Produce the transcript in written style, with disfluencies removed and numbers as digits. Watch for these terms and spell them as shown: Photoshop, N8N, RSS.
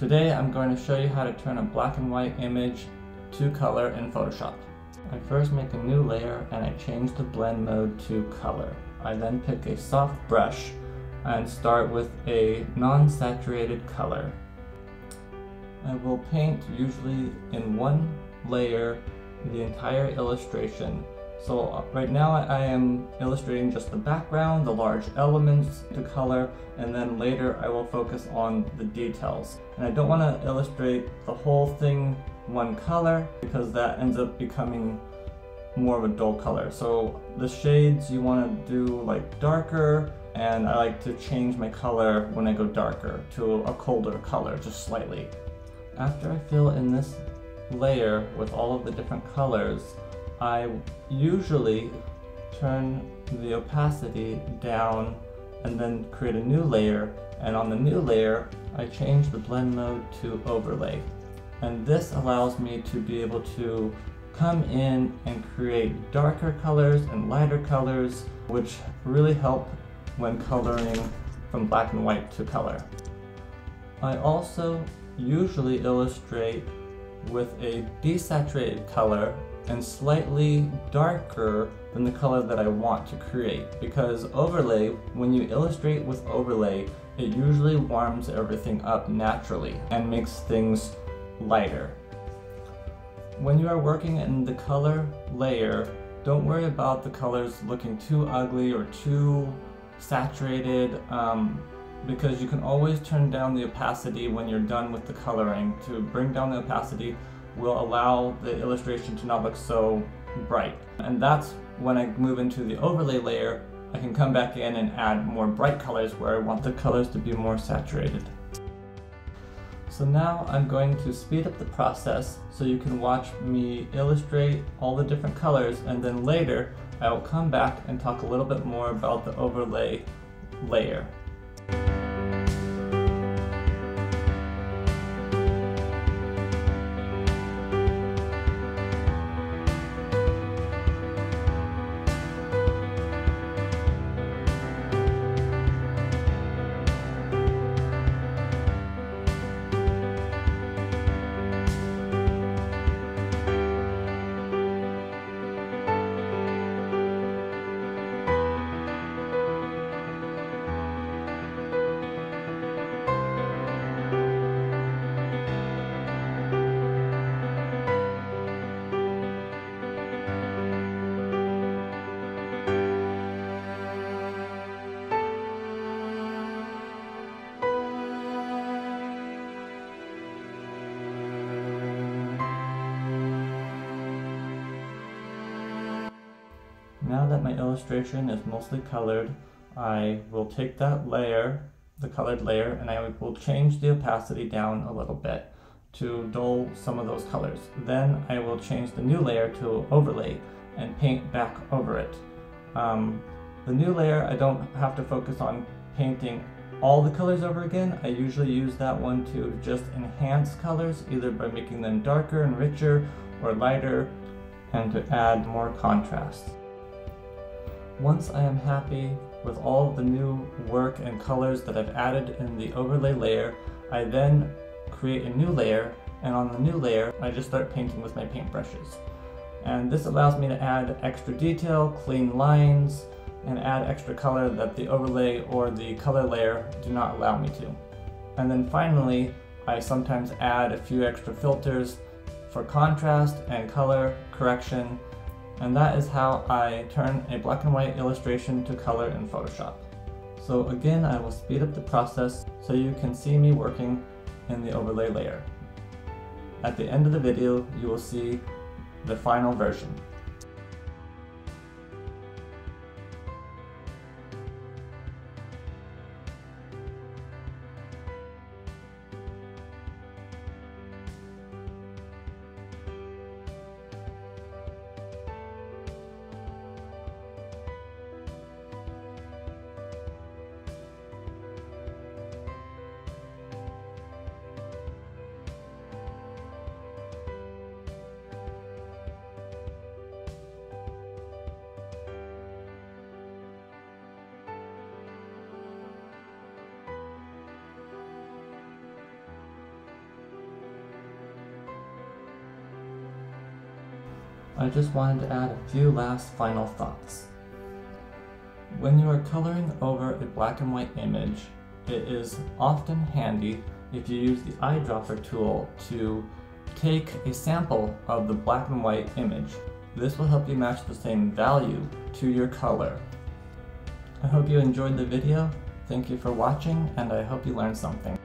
Today I'm going to show you how to turn a black and white image to color in Photoshop. I first make a new layer and I change the blend mode to color. I then pick a soft brush and start with a non-saturated color. I will paint usually in one layer the entire illustration. So right now I am illustrating just the background, the large elements to color, and then later I will focus on the details. And I don't want to illustrate the whole thing one color because that ends up becoming more of a dull color. So the shades you want to do like darker, and I like to change my color when I go darker to a colder color just slightly. After I fill in this layer with all of the different colors, I usually turn the opacity down and then create a new layer, and on the new layer I change the blend mode to overlay, and this allows me to be able to come in and create darker colors and lighter colors, which really help when coloring from black and white to color. I also usually illustrate with a desaturated color and slightly darker than the color that I want to create, because overlay, when you illustrate with overlay, it usually warms everything up naturally and makes things lighter. When you are working in the color layer, don't worry about the colors looking too ugly or too saturated, because you can always turn down the opacity when you're done with the coloring. To bring down the opacity will allow the illustration to not look so bright. And that's when I move into the overlay layer, I can come back in and add more bright colors where I want the colors to be more saturated. So now I'm going to speed up the process so you can watch me illustrate all the different colors, and then later I will come back and talk a little bit more about the overlay layer. Now that my illustration is mostly colored, I will take that layer, the colored layer, and I will change the opacity down a little bit to dull some of those colors. Then I will change the new layer to overlay and paint back over it. The new layer, I don't have to focus on painting all the colors over again. I usually use that one to just enhance colors, either by making them darker and richer or lighter, and to add more contrast. Once I am happy with all the new work and colors that I've added in the overlay layer, I then create a new layer, and on the new layer, I just start painting with my paintbrushes. And this allows me to add extra detail, clean lines, and add extra color that the overlay or the color layer do not allow me to. And then finally, I sometimes add a few extra filters for contrast and color correction. And that is how I turn a black and white illustration to color in Photoshop. So again, I will speed up the process so you can see me working in the overlay layer. At the end of the video, you will see the final version. I just wanted to add a few last final thoughts. When you are coloring over a black and white image, it is often handy if you use the eyedropper tool to take a sample of the black and white image. This will help you match the same value to your color. I hope you enjoyed the video. Thank you for watching, and I hope you learned something.